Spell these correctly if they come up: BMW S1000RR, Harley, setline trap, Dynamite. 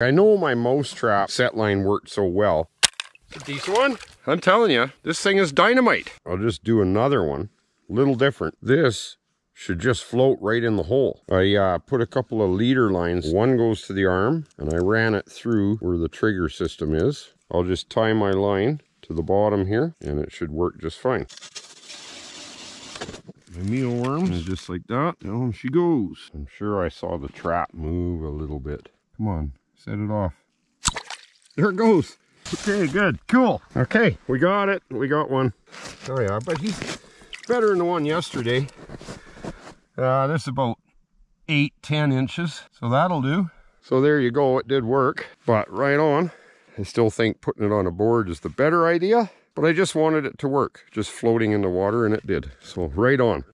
I know my Mousetrap set line worked so well. It's a decent one. I'm telling you, this thing is dynamite. I'll just do another one, a little different. This should just float right in the hole. I put a couple of leader lines. One goes to the arm, and I ran it through where the trigger system is. I'll just tie my line to the bottom here, and it should work just fine. My mealworm is just like that. Down she goes. I'm sure I saw the trap move a little bit. Come on, set it off. There it goes. Okay, good, cool. Okay, we got it. We got one. Oh yeah, but he's better than the one yesterday. That's about 8-10 inches, so that'll do. So there you go, it did work, but right on. I still think putting it on a board is the better idea, but I just wanted it to work, just floating in the water, and it did, so right on.